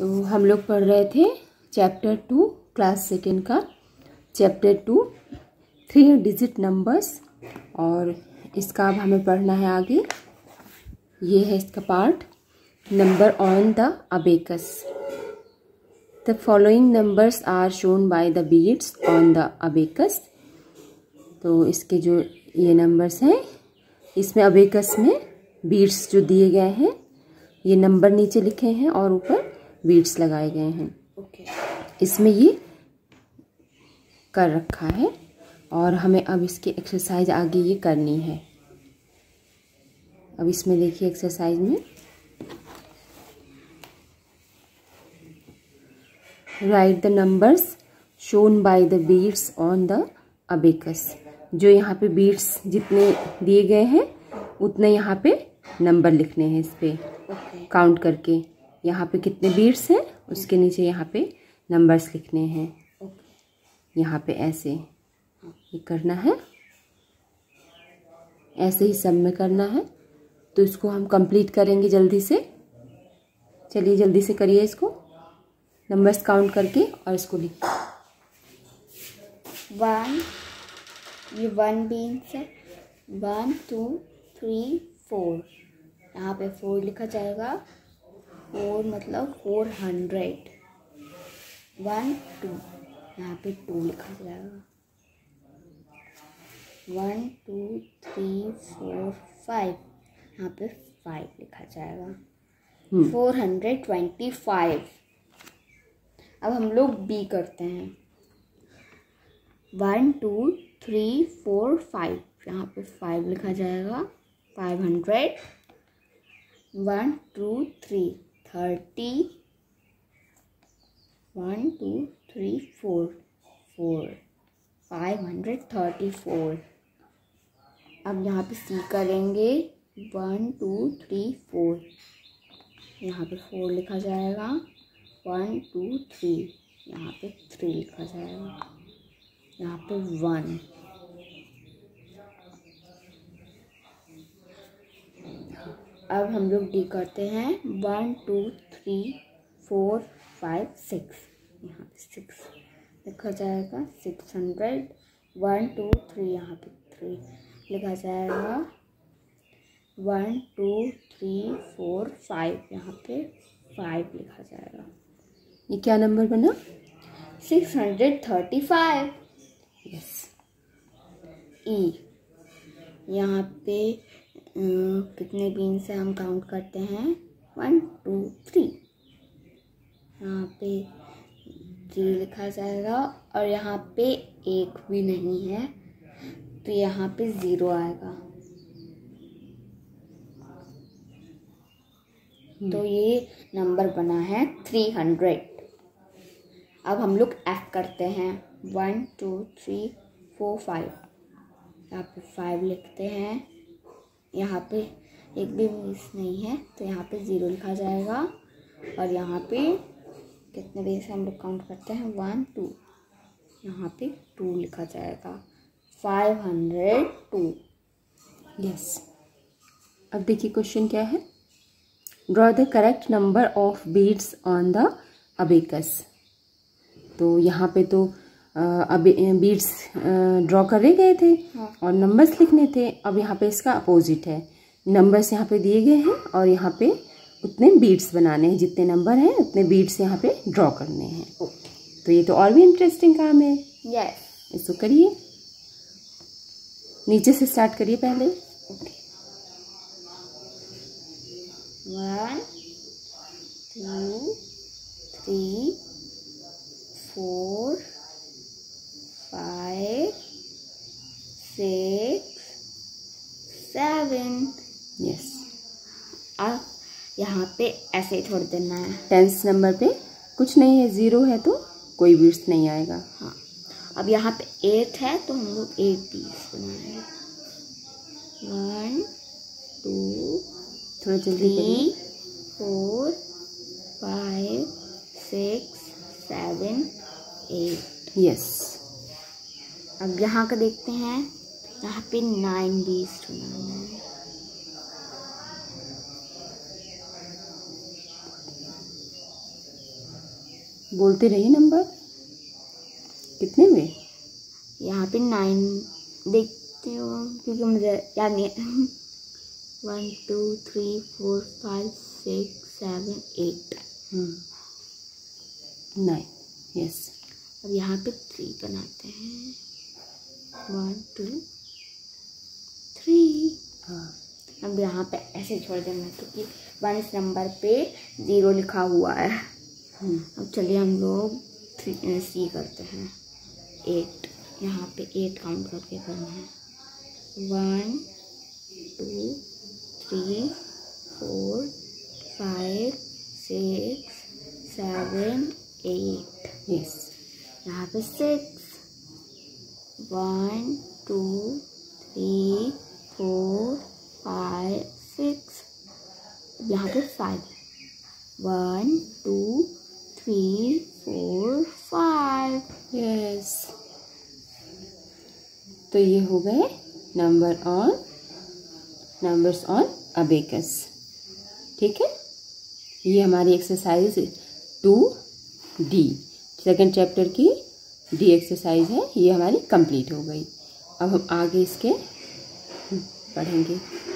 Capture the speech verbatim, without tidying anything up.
तो हम लोग पढ़ रहे थे चैप्टर टू क्लास सेकेंड का chapter two three digit numbers, और इसका अब हमें पढ़ना है आगे। ये है इसका part number on the abacus. The following numbers are shown by the beads on the abacus. तो इसके जो ये नंबर्स हैं, इसमें अबेकस में बीड्स जो दिए गए हैं, ये नंबर नीचे लिखे हैं और ऊपर बीड्स लगाए गए हैं। Okay okay. इसमें ये कर रखा है और हमें अब इसकी एक्सरसाइज आगे ये करनी है। अब इसमें देखिए एक्सरसाइज में write the numbers shown by the beads on the abacus. जो यहाँ पे बीड्स जितने दिए गए हैं उतने यहाँ पे नंबर लिखने हैं इस पे okay. काउंट करके यहाँ पे कितने बीड्स हैं उसके नीचे यहाँ पे नंबर्स लिखने हैं okay. यहाँ पे ऐसे ये करना है, ऐसे ही सब में करना है। तो इसको हम कंप्लीट करेंगे जल्दी से। चलिए जल्दी से करिए इसको, नंबर्स काउंट करके और इसको लिखिए। वन, ये वन बीन्स है, वन टू थ्री फोर, यहाँ पे फोर लिखा जाएगा। फोर मतलब फोर हंड्रेड। वन टू, यहाँ पे टू लिखा जाएगा। One two three four five, यहाँ पे फाइव लिखा जाएगा। Four hundred twenty five. अब हम लोग बी करते हैं। One two three four five, यहाँ पे फाइव लिखा जाएगा। Five hundred. One two three thirty. One two three four four, five hundred thirty four. अब यहाँ पे सी करेंगे। वन टू थ्री फोर, यहाँ पे फोर लिखा जाएगा। वन टू थ्री, यहाँ पे थ्री लिखा जाएगा। यहाँ पे वन। अब हम लोग डी करते हैं। One two three four five six, यहाँ पे सिक्स लिखा जाएगा। Six hundred. One two three, यहाँ पे थ्री लिखा जाएगा। One two three four five, यहाँ पे फाइव लिखा जाएगा। ये क्या नंबर बना? Six hundred thirty five. Yes. E, यहाँ पे कितने बीन्स से हम काउंट करते हैं? वन टू थ्री, यहाँ पे थ्री लिखा जाएगा। और यहाँ पे एक भी नहीं है तो यहाँ पे ज़ीरो आएगा। तो ये नंबर बना है थ्री हंड्रेड। अब हम लोग एफ करते हैं। One two three four five, यहाँ पे फाइव लिखते हैं। यहाँ पे एक भी बीस नहीं है तो यहाँ पे ज़ीरो लिखा जाएगा। और यहाँ पे कितने बीस हम लोग काउंट करते हैं? वन टू, यहाँ पे टू लिखा जाएगा। Five hundred two. यस। अब देखिए क्वेश्चन क्या है। Draw the correct number of beads on the abacus. तो यहाँ पे तो अब बीड्स ड्रॉ करे गए थे हाँ। और नंबर्स लिखने थे। अब यहाँ पे इसका अपोजिट है, नंबर्स यहाँ पे दिए गए हैं और यहाँ पे उतने बीड्स बनाने हैं। जितने नंबर हैं उतने बीड्स यहाँ पे ड्रॉ करने हैं। ओके। तो ये तो और भी इंटरेस्टिंग काम है। यस। इसको करिए, नीचे से स्टार्ट करिए पहले। Okay. One two three four Five, six, seven. Yes. अब यहाँ पे ऐसे छोड़ देना है। टेंस नंबर पे कुछ नहीं है, ज़ीरो है तो कोई बीट्स नहीं आएगा। हाँ। अब यहाँ पे एट है तो हम लोग एट बीट्स बनाएंगे। वन टू थोड़ा जल्दी, four five six seven eight. Yes. अब यहाँ का देखते हैं। यहाँ पे नाइन बीस बनाना है। बोलते रहिए नंबर कितने में यहाँ पे नाइन देखते हो क्योंकि मुझे याद नहीं है। One two three four five six seven eight nine yes. अब यहाँ पे थ्री बनाते हैं वन टू थ्री। हाँ अब यहाँ पे ऐसे छोड़ देना क्योंकि वन इस नंबर पे ज़ीरो लिखा हुआ है। अब चलिए हम लोग थ्री सी करते हैं एट। यहाँ पे एट काउंट करके करना है one two three four five six seven eight yes. यहाँ पे six one two three four five six. यहाँ पे five one two three four five yes. तो ये हो गए number on numbers on abacus. ठीक है ये हमारी exercise two D second chapter की डी एक्सरसाइज है। ये हमारी कंप्लीट हो गई। अब हम आगे इसके पढ़ेंगे।